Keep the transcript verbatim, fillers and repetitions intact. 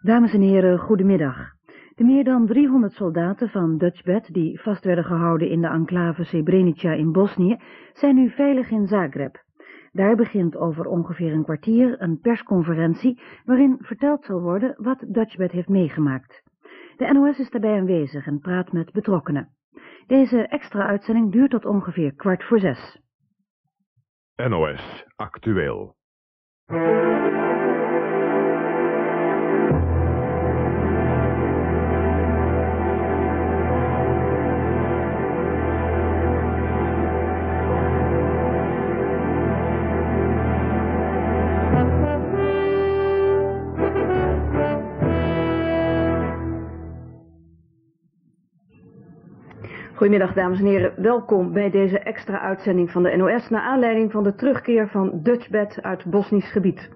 Dames en heren, goedemiddag. De meer dan driehonderd soldaten van Dutchbat die vast werden gehouden in de enclave Srebrenica in Bosnië zijn nu veilig in Zagreb. Daar begint over ongeveer een kwartier een persconferentie waarin verteld zal worden wat Dutchbat heeft meegemaakt. De N O S is daarbij aanwezig en praat met betrokkenen. Deze extra uitzending duurt tot ongeveer kwart voor zes. N O S Actueel. Goedemiddag dames en heren, welkom bij deze extra uitzending van de N O S naar aanleiding van de terugkeer van Dutchbat uit Bosnisch gebied.